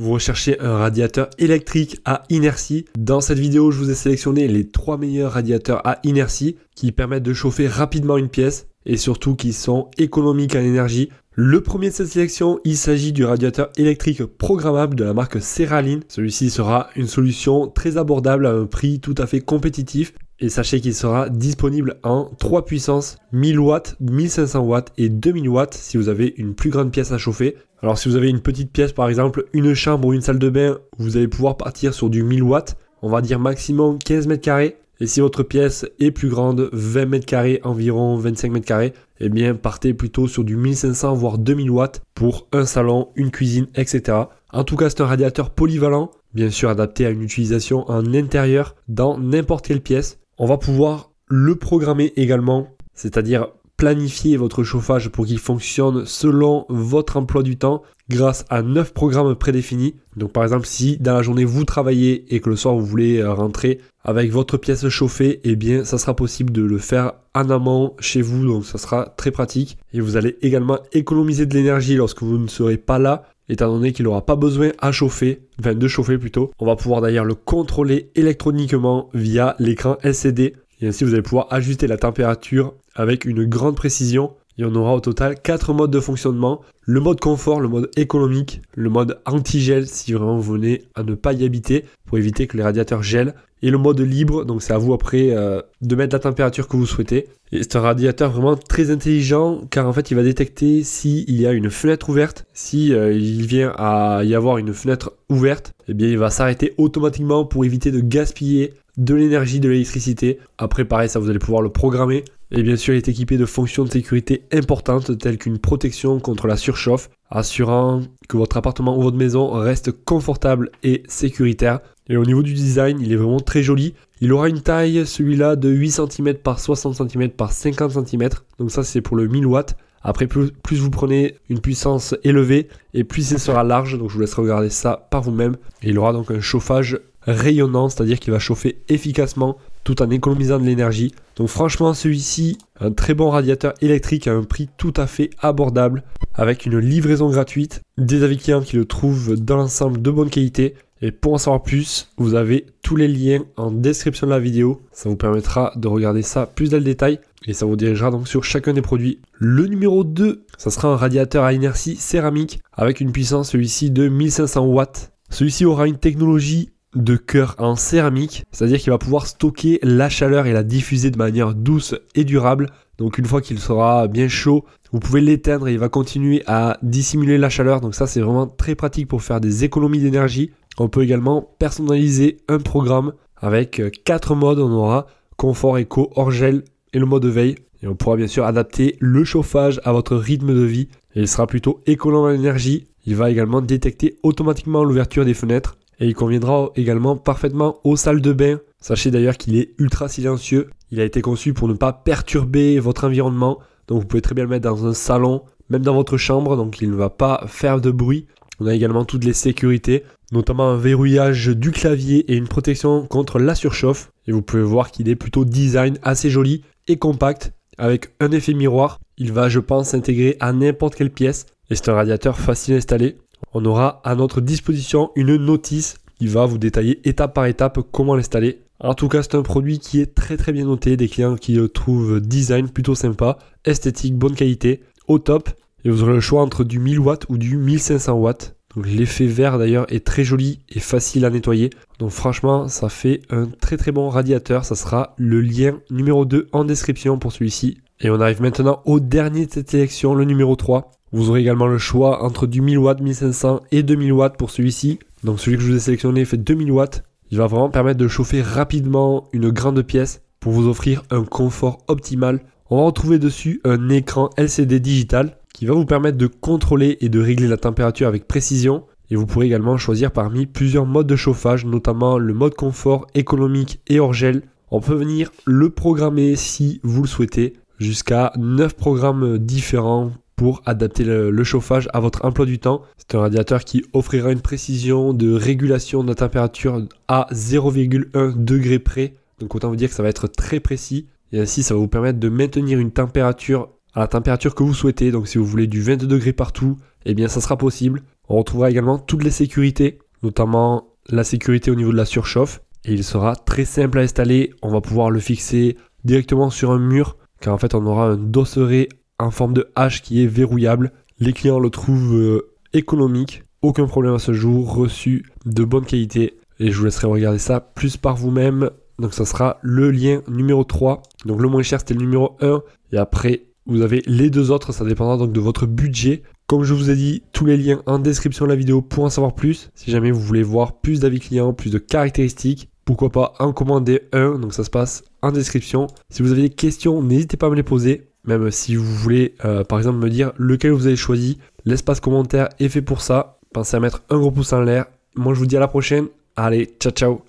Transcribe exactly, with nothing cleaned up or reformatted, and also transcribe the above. vous recherchez un radiateur électrique à inertie. Dans cette vidéo, je vous ai sélectionné les trois meilleurs radiateurs à inertie qui permettent de chauffer rapidement une pièce et surtout qui sont économiques en énergie. Le premier de cette sélection, il s'agit du radiateur électrique programmable de la marque Ceraline. Celui-ci sera une solution très abordable à un prix tout à fait compétitif. Et sachez qu'il sera disponible en trois puissances, mille watts, mille cinq cents watts et deux mille watts si vous avez une plus grande pièce à chauffer. Alors si vous avez une petite pièce par exemple, une chambre ou une salle de bain, vous allez pouvoir partir sur du mille watts, on va dire maximum quinze mètres carrés. Et si votre pièce est plus grande, vingt mètres carrés environ, vingt-cinq mètres carrés, eh bien partez plutôt sur du mille cinq cents voire deux mille watts pour un salon, une cuisine, et cetera. En tout cas, c'est un radiateur polyvalent, bien sûr adapté à une utilisation en intérieur dans n'importe quelle pièce. On va pouvoir le programmer également, c'est-à-dire planifier votre chauffage pour qu'il fonctionne selon votre emploi du temps grâce à neuf programmes prédéfinis. Donc par exemple, si dans la journée vous travaillez et que le soir vous voulez rentrer avec votre pièce chauffée, eh bien ça sera possible de le faire en amont chez vous, donc ça sera très pratique. Et vous allez également économiser de l'énergie lorsque vous ne serez pas là, étant donné qu'il n'aura pas besoin à chauffer, enfin de chauffer plutôt. On va pouvoir d'ailleurs le contrôler électroniquement via l'écran L C D. Et ainsi vous allez pouvoir ajuster la température avec une grande précision. Et on aura au total quatre modes de fonctionnement. Le mode confort, le mode économique, le mode anti-gel si vraiment vous venez à ne pas y habiter pour éviter que les radiateurs gèlent. Et le mode libre, donc c'est à vous après euh, de mettre la température que vous souhaitez. Et c'est un radiateur vraiment très intelligent car en fait il va détecter s'il y a une fenêtre ouverte. Si euh, il vient à y avoir une fenêtre ouverte, eh bien il va s'arrêter automatiquement pour éviter de gaspiller de l'énergie, de l'électricité. Après pareil, ça vous allez pouvoir le programmer. Et bien sûr, il est équipé de fonctions de sécurité importantes telles qu'une protection contre la surchauffe, assurant que votre appartement ou votre maison reste confortable et sécuritaire. Et au niveau du design, il est vraiment très joli. Il aura une taille, celui-là, de huit centimètres par soixante centimètres par cinquante centimètres. Donc ça, c'est pour le mille watts. Après, plus, plus vous prenez une puissance élevée et plus il sera large. Donc je vous laisse regarder ça par vous-même. Et il aura donc un chauffage rayonnant, c'est-à-dire qu'il va chauffer efficacement tout en économisant de l'énergie. Donc franchement, celui-ci, un très bon radiateur électrique à un prix tout à fait abordable, avec une livraison gratuite, des avis clients qui le trouvent dans l'ensemble de bonne qualité. Et pour en savoir plus, vous avez tous les liens en description de la vidéo. Ça vous permettra de regarder ça plus dans le détail et ça vous dirigera donc sur chacun des produits. Le numéro deux, ça sera un radiateur à inertie céramique avec une puissance, celui-ci, de mille cinq cents watts. Celui-ci aura une technologie de cœur en céramique, c'est-à-dire qu'il va pouvoir stocker la chaleur et la diffuser de manière douce et durable. Donc une fois qu'il sera bien chaud, vous pouvez l'éteindre et il va continuer à dissimuler la chaleur. Donc ça, c'est vraiment très pratique pour faire des économies d'énergie. On peut également personnaliser un programme avec quatre modes. On aura confort, éco, hors gel et le mode veille. Et on pourra bien sûr adapter le chauffage à votre rythme de vie. Et il sera plutôt économe en énergie. Il va également détecter automatiquement l'ouverture des fenêtres. Et il conviendra également parfaitement aux salles de bain. Sachez d'ailleurs qu'il est ultra silencieux. Il a été conçu pour ne pas perturber votre environnement. Donc vous pouvez très bien le mettre dans un salon, même dans votre chambre. Donc il ne va pas faire de bruit. On a également toutes les sécurités, notamment un verrouillage du clavier et une protection contre la surchauffe. Et vous pouvez voir qu'il est plutôt design assez joli et compact, avec un effet miroir. Il va, je pense, s'intégrer à n'importe quelle pièce. Et c'est un radiateur facile à installer. On aura à notre disposition une notice qui va vous détailler étape par étape comment l'installer. En tout cas, c'est un produit qui est très très bien noté, des clients qui le trouvent design plutôt sympa, esthétique, bonne qualité, au top. Et vous aurez le choix entre du mille watts ou du mille cinq cents watts. Donc l'effet vert d'ailleurs est très joli et facile à nettoyer. Donc franchement, ça fait un très très bon radiateur. Ça sera le lien numéro deux en description pour celui-ci. Et on arrive maintenant au dernier de cette sélection, le numéro trois. Vous aurez également le choix entre du mille watts, mille cinq cents et deux mille watts pour celui-ci. Donc celui que je vous ai sélectionné fait deux mille watts. Il va vraiment permettre de chauffer rapidement une grande pièce pour vous offrir un confort optimal. On va retrouver dessus un écran L C D digital qui va vous permettre de contrôler et de régler la température avec précision. Et vous pourrez également choisir parmi plusieurs modes de chauffage, notamment le mode confort, économique et hors gel. On peut venir le programmer si vous le souhaitez, jusqu'à neuf programmes différents pour adapter le, le chauffage à votre emploi du temps. C'est un radiateur qui offrira une précision de régulation de la température à zéro virgule un degré près. Donc autant vous dire que ça va être très précis. Et ainsi, ça va vous permettre de maintenir une température à la température que vous souhaitez. Donc si vous voulez du vingt-deux degrés partout, eh bien ça sera possible. On retrouvera également toutes les sécurités, notamment la sécurité au niveau de la surchauffe. Et il sera très simple à installer. On va pouvoir le fixer directement sur un mur, car en fait on aura un dosseret en forme de hache qui est verrouillable. Les clients le trouvent économique, aucun problème à ce jour, reçu de bonne qualité. Et je vous laisserai regarder ça plus par vous-même. Donc ça sera le lien numéro trois. Donc le moins cher c'était le numéro un. Et après vous avez les deux autres, ça dépendra donc de votre budget. Comme je vous ai dit, tous les liens en description de la vidéo pour en savoir plus. Si jamais vous voulez voir plus d'avis clients, plus de caractéristiques, pourquoi pas en commander un. Donc ça se passe en description. Si vous avez des questions, n'hésitez pas à me les poser. Même si vous voulez euh, par exemple me dire lequel vous avez choisi. L'espace commentaire est fait pour ça. Pensez à mettre un gros pouce en l'air. Moi je vous dis à la prochaine. Allez, ciao ciao.